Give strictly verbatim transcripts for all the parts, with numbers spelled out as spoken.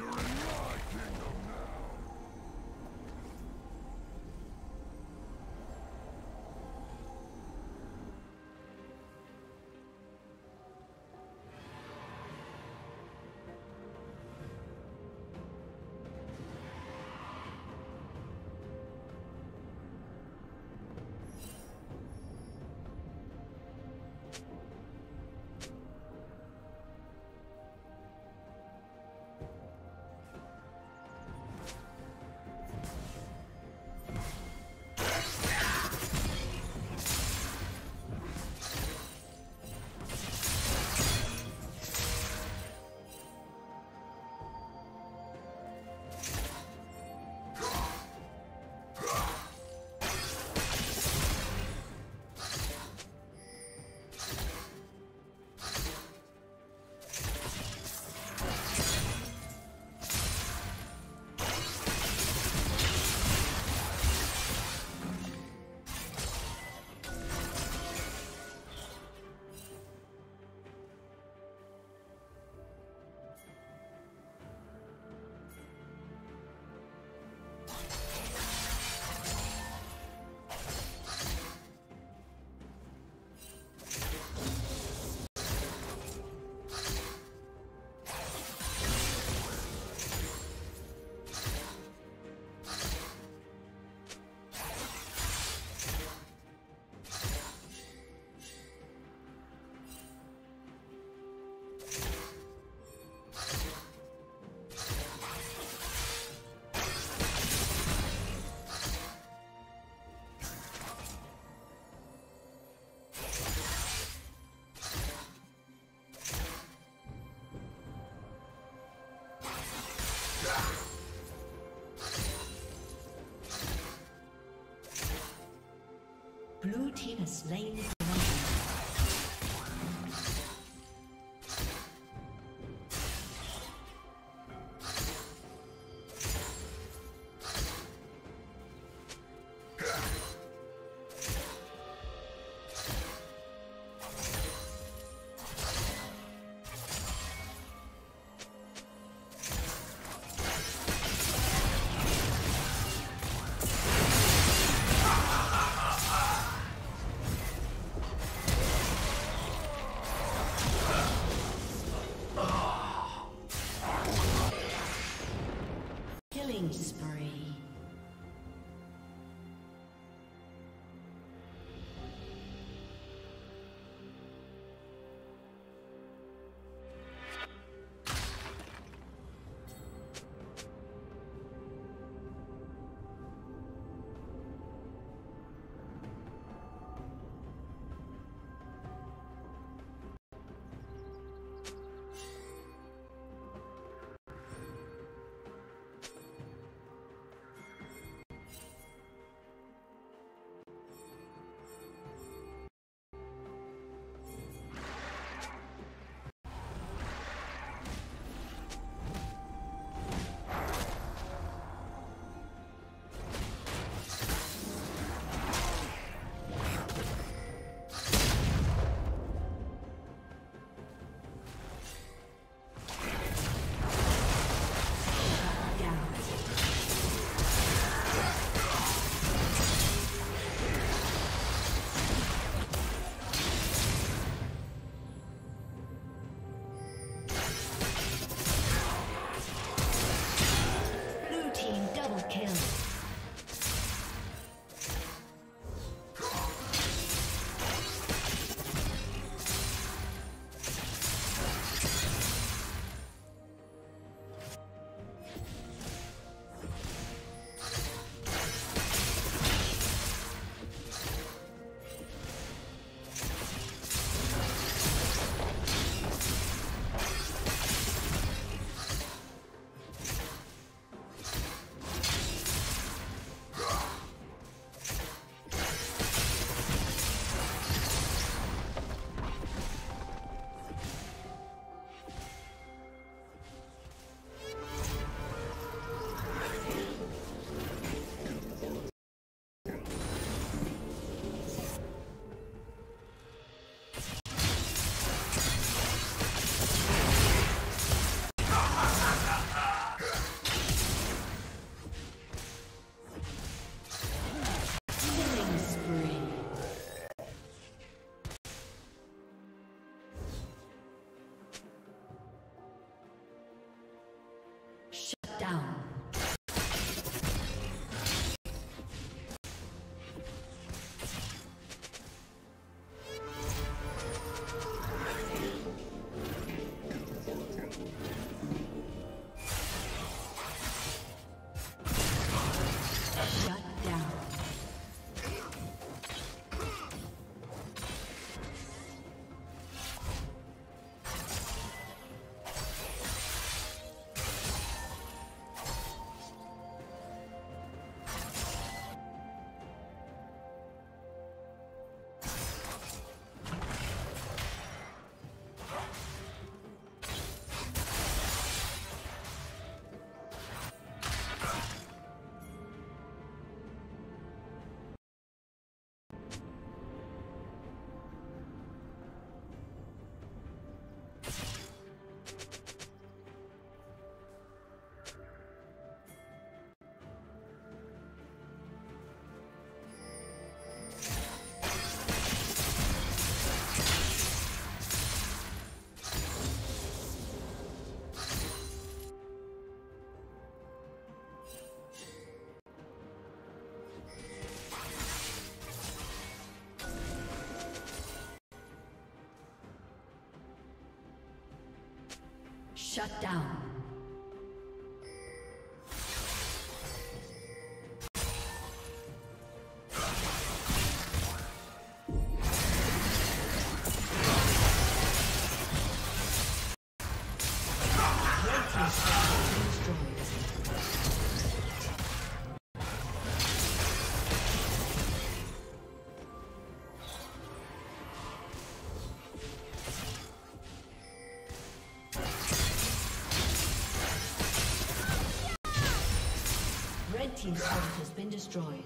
You're in my kingdom now! Blue team has slain the Shut down. Team's turret has been destroyed.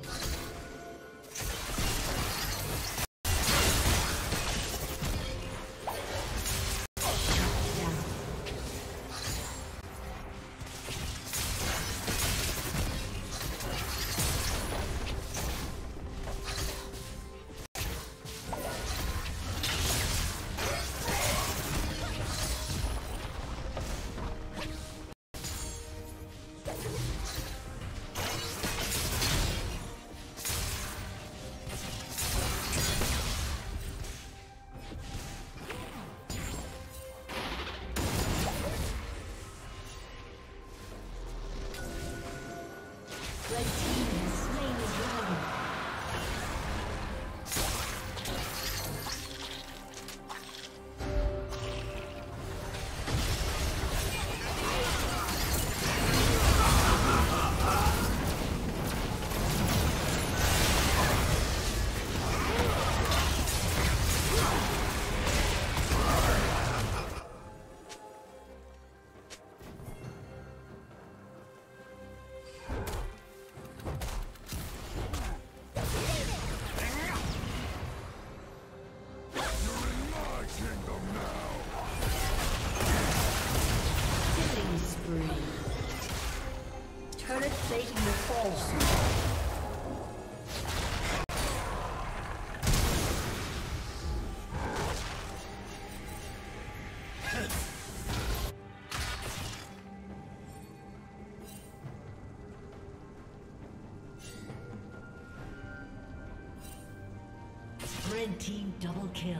Red team double kill.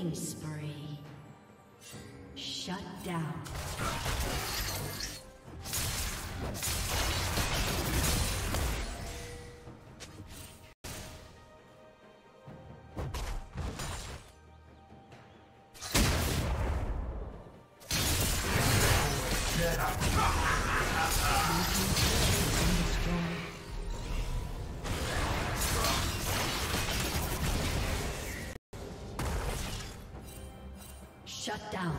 Killing spree. Shut down. Shut down.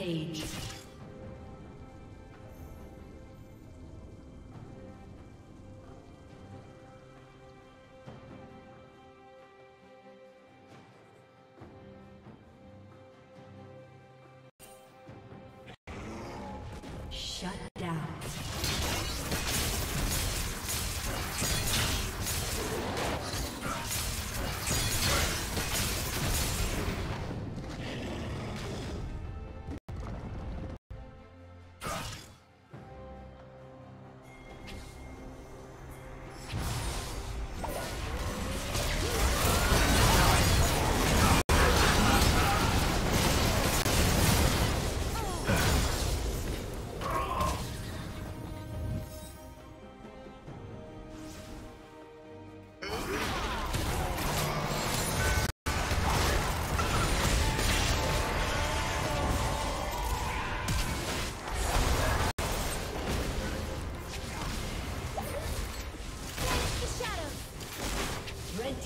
page. Shut down.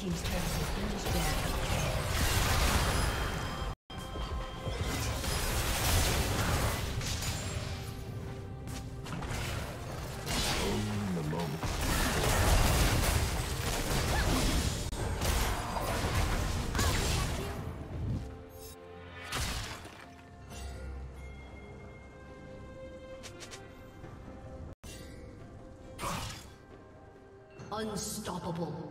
Team's turret has been destroyed. Own the moment. Unstoppable.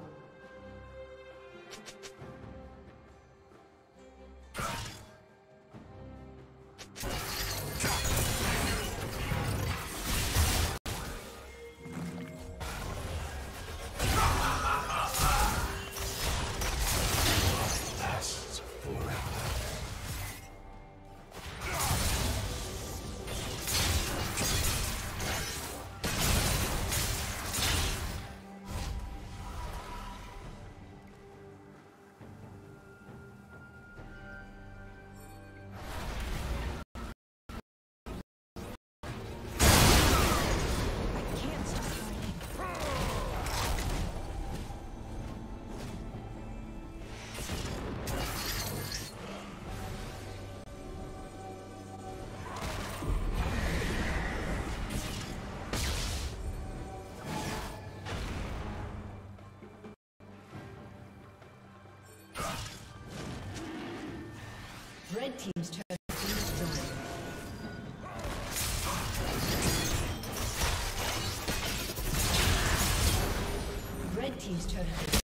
Red team's turret has been destroyed. Red team's turret has been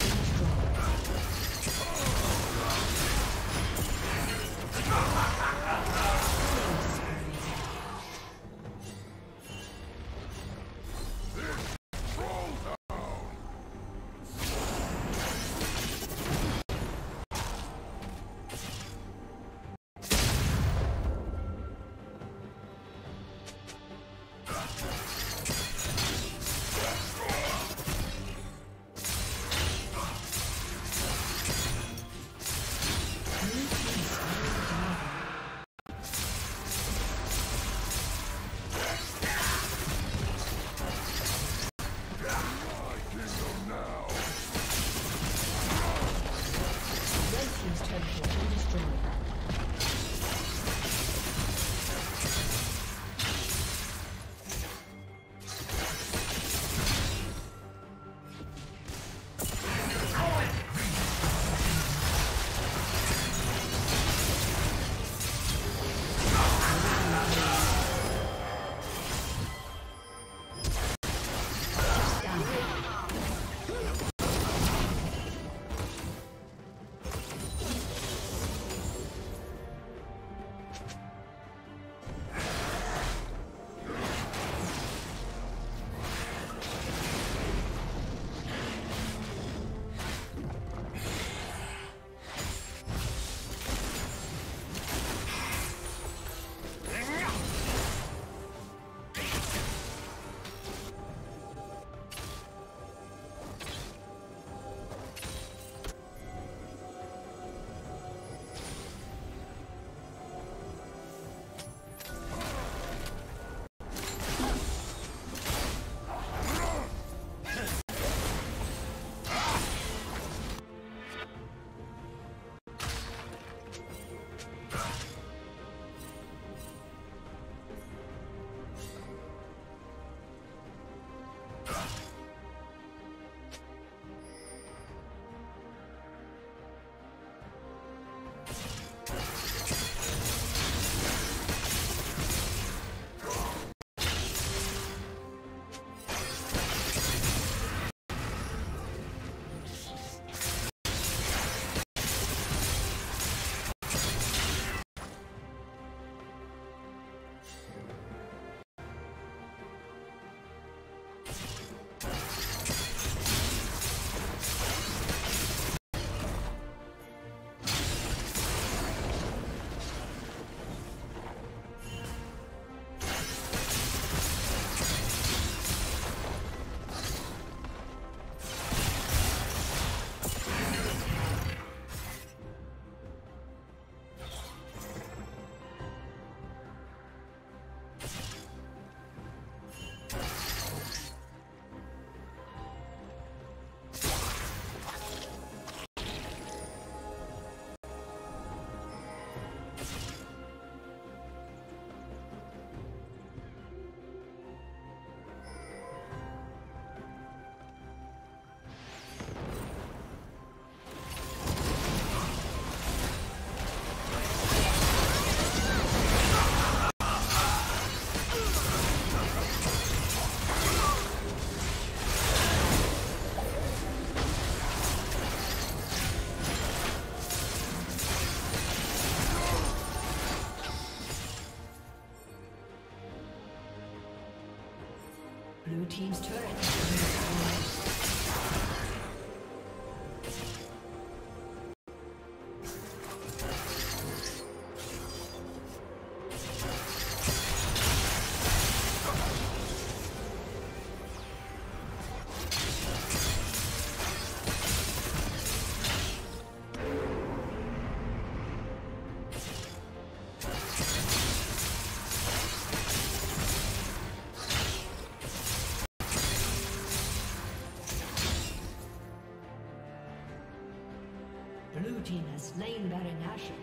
Blue team's turret slain Baron Asher.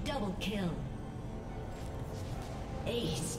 Double kill. Ace.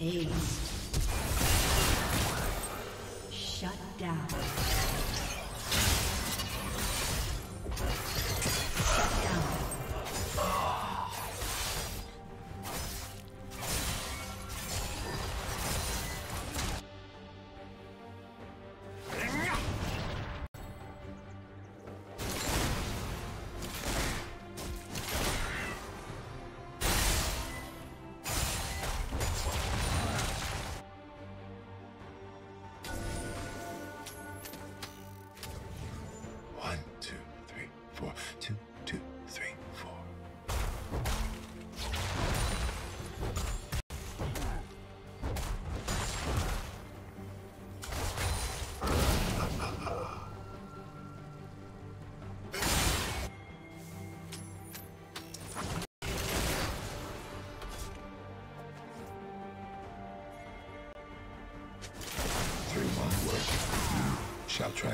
Aced. Shut down. Shall try.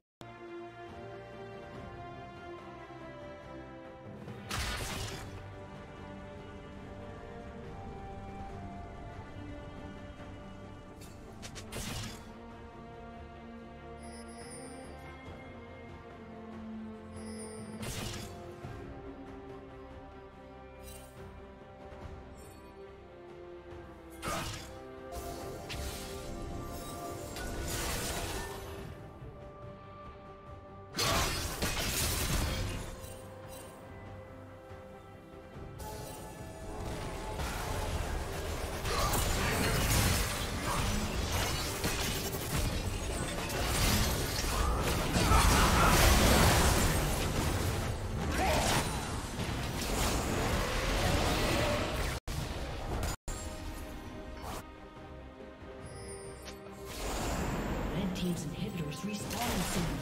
Team's inhibitors respawning soon.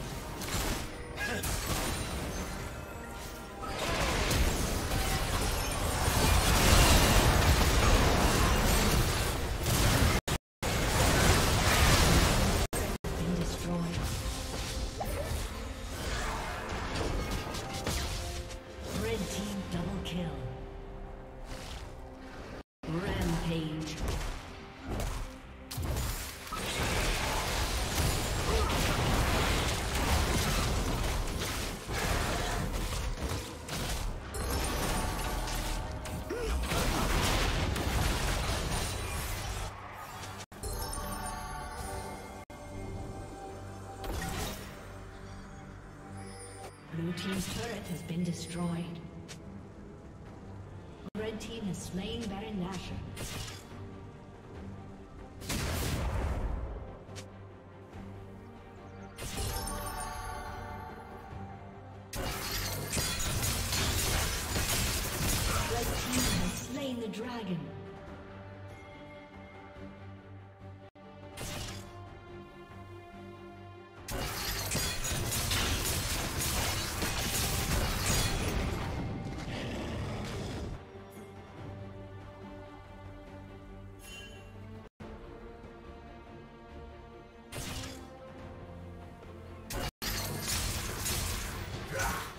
Blue team's turret has been destroyed. Red team has slain Baron Nashor. Yeah.